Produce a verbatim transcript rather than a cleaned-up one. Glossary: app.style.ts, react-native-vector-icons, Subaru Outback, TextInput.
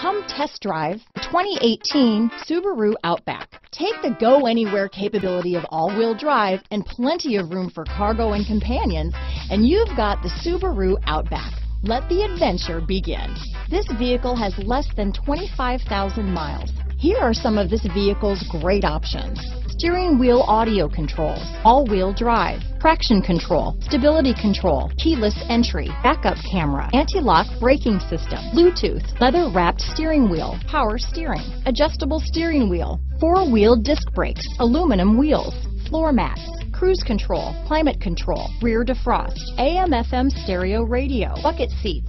Come test drive the twenty eighteen Subaru Outback. Take the go-anywhere capability of all-wheel drive and plenty of room for cargo and companions, and you've got the Subaru Outback. Let the adventure begin. This vehicle has less than twenty-five thousand miles. Here are some of this vehicle's great options: steering wheel audio controls, all-wheel drive, traction control, stability control, keyless entry, backup camera, anti-lock braking system, Bluetooth, leather-wrapped steering wheel, power steering, adjustable steering wheel, four-wheel disc brakes, aluminum wheels, floor mats, cruise control, climate control, rear defrost, A M F M stereo radio, bucket seats.